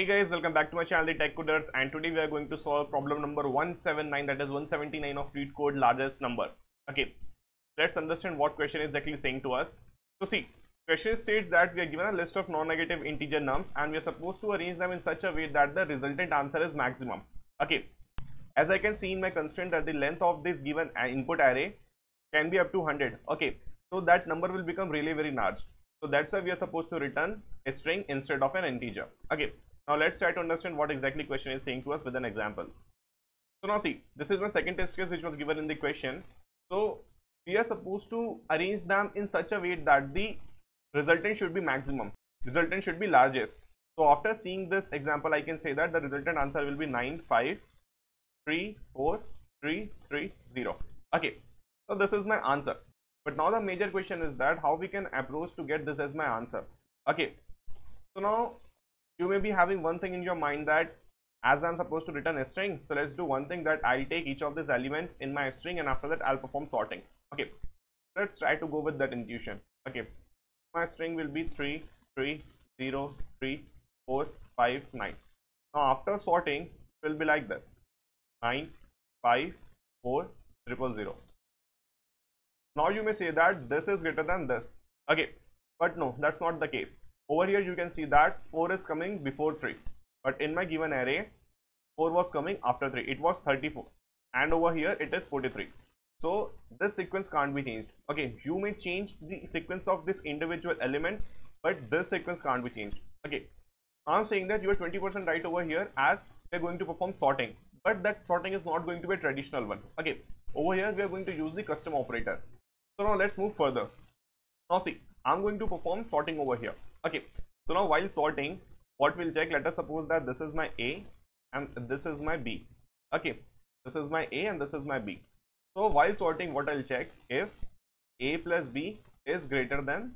Hey guys, welcome back to my channel, The Tech Coders, and today we are going to solve problem number 179, that is 179 of leet code, largest number. Okay, let's understand what question is exactly saying to us. So see, question states that we are given a list of non-negative integer nums and we are supposed to arrange them in such a way that the resultant answer is maximum. Okay, as I can see in my constraint that the length of this given input array can be up to 100. Okay, so that number will become really very large. So that's why we are supposed to return a string instead of an integer. Okay. Now let's try to understand what exactly question is saying to us with an example. So now see, this is my second test case which was given in the question. So we are supposed to arrange them in such a way that the resultant should be maximum, resultant should be largest. So after seeing this example, I can say that the resultant answer will be 9, 5, 3, 4, 3, 3, 0. Okay, so this is my answer. But now the major question is that how we can approach to get this as my answer. Okay, so now you may be having one thing in your mind that as I'm supposed to return a string, so let's do one thing, that I'll take each of these elements in my string and after that I'll perform sorting. Okay, let's try to go with that intuition. Okay, my string will be 3, 3, 0, 3, 4, 5, 9. Now after sorting, it will be like this: 9, 5, 4, 0, 0. Now you may say that this is greater than this. Okay, but no, that's not the case. Over here you can see that 4 is coming before 3, but in my given array 4 was coming after 3, it was 34, and over here it is 43. So this sequence can't be changed. Okay, you may change the sequence of these individual elements, but this sequence can't be changed. Okay, I'm saying that you are 20% right over here, as we are going to perform sorting, but that sorting is not going to be a traditional one. Okay, over here we are going to use the custom operator. So now let's move further. Now see, I'm going to perform sorting over here. Okay, so now while sorting, what we'll check, let us suppose that this is my A and this is my B. Okay, this is my A and this is my B. So while sorting, what I'll check, if A plus B is greater than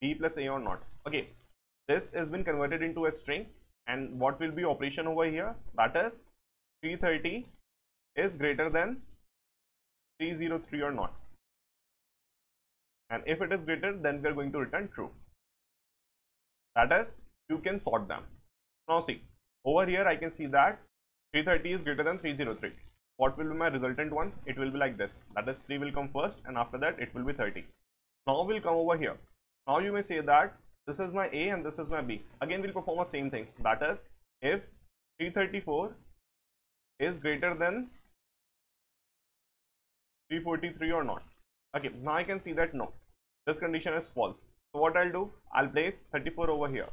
B plus A or not. Okay, this has been converted into a string, and what will be operation over here, that is 330 is greater than 303 or not. And if it is greater, then we are going to return true. That is, you can sort them. Now see, over here I can see that 330 is greater than 303. What will be my resultant one? It will be like this. That is, 3 will come first and after that it will be 30. Now we'll come over here. Now you may say that this is my A and this is my B. Again we'll perform the same thing. That is, if 334 is greater than 343 or not. Okay, now I can see that no, this condition is false. So what I'll do, I'll place 34 over here.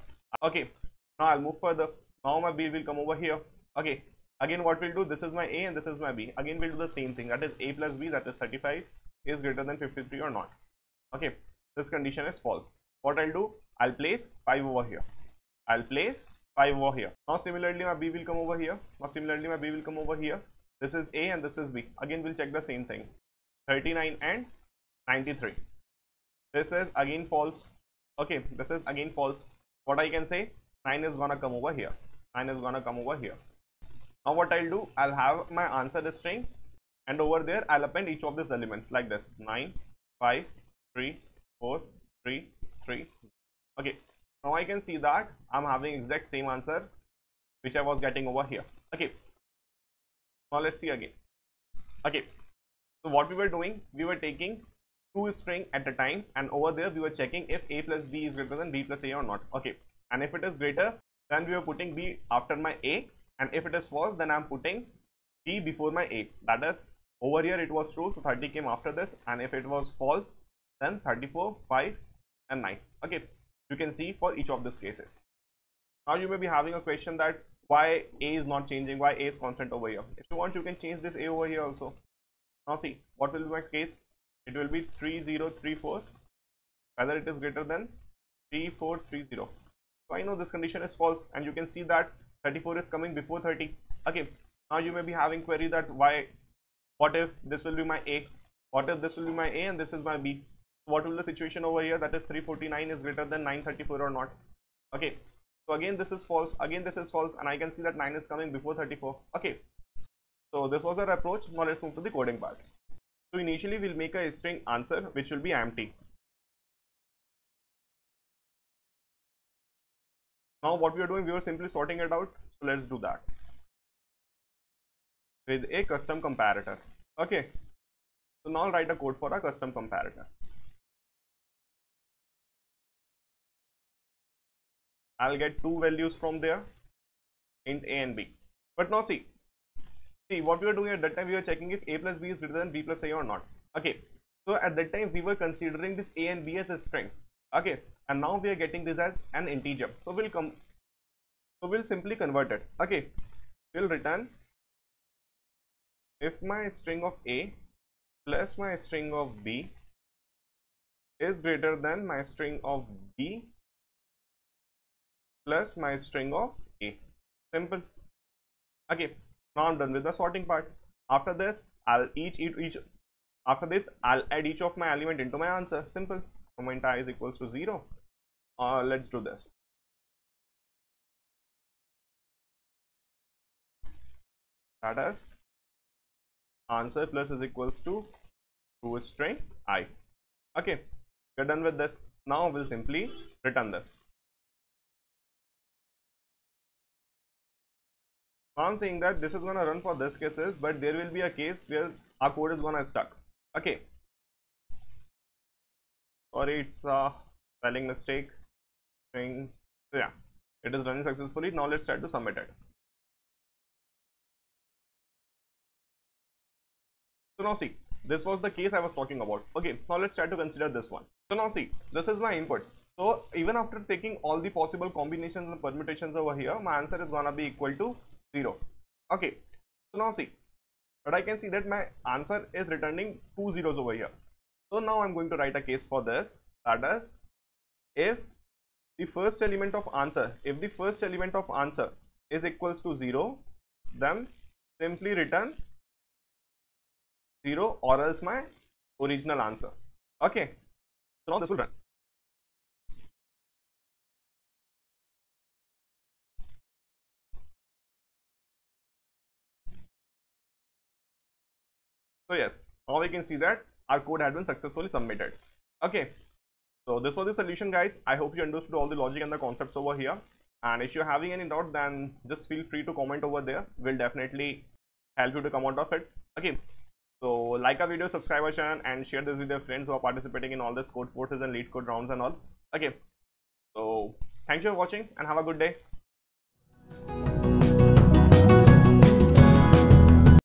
Okay, now I'll move further. Now my B will come over here. Okay, again what we'll do, this is my A and this is my B. Again we'll do the same thing, that is A plus B, that is 35 is greater than 53 or not. Okay, this condition is false. What I'll do, I'll place 5 over here. I'll place 5 over here. Now similarly my B will come over here. Now similarly my B will come over here. This is A and this is B. Again we'll check the same thing, 39 and 93. This is again false. Okay, this is again false. What I can say, 9 is gonna come over here, 9 is gonna come over here. Now what I'll do, I'll have my answer the string, and over there I'll append each of these elements like this: 9, 5, 3, 4, 3, 3. Okay, now I can see that I'm having exact same answer which I was getting over here. Okay, now let's see again. Okay, so what we were doing, we were taking two string at a time, and over there we were checking if A plus B is greater than B plus A or not. Okay, and if it is greater, then we were putting B after my A, and if it is false, then I'm putting B before my A. That is, over here it was true, so 30 came after this, and if it was false, then 34, 5 and 9. Okay, you can see for each of these cases. Now you may be having a question that why A is not changing, why A is constant over here. If you want, you can change this A over here also. Now see, what will be my case? It will be 3034, whether it is greater than 3430. So I know this condition is false, and you can see that 34 is coming before 30. Okay, now you may be having query that why, what if this will be my A, what if this will be my A and this is my B? What will the situation over here, that is 349 is greater than 934 or not? Okay, so again this is false, again this is false, and I can see that 9 is coming before 34. Okay, so this was our approach. Now let's move to the coding part. So initially we'll make a string answer which will be empty. Now what we are doing, we were simply sorting it out. So let's do that with a custom comparator. Okay, so now I'll write a code for a custom comparator. I'll get two values from there, int a and b. But now see what we were doing at that time, we were checking if a plus b is greater than b plus a or not. Okay, so at that time we were considering this a and b as a string. Okay, and now we are getting this as an integer. So we'll simply convert it. Okay, we'll return if my string of a plus my string of b is greater than my string of b plus my string of a. Simple. Okay, now I'm done with the sorting part. After this, I'll add each of my element into my answer. Simple. So my entire is equals to 0. Let's do this. That is answer plus is equals to string I. Okay, we're done with this. Now we'll simply return this. Now I'm saying that this is gonna run for this cases, but there will be a case where our code is gonna stuck. Okay, sorry, it's a spelling mistake. So yeah, it is running successfully. Now let's try to submit it. So now see, this was the case I was talking about. Okay, now let's try to consider this one. So now see, this is my input. So even after taking all the possible combinations and permutations over here, my answer is gonna be equal to 0. Okay, so now see, but I can see that my answer is returning 2 zeros over here. So now I'm going to write a case for this. That is, if the first element of answer is equals to 0, then simply return 0 or else my original answer. Okay, so now this will run. So yes, now we can see that our code had been successfully submitted. Okay, so this was the solution, guys. I hope you understood all the logic and the concepts over here, and if you're having any doubt, then just feel free to comment over there. We'll definitely help you to come out of it. Okay, so like our video, subscribe our channel, and share this with your friends who are participating in all this code courses and lead code rounds and all. Okay, so thank you for watching and have a good day.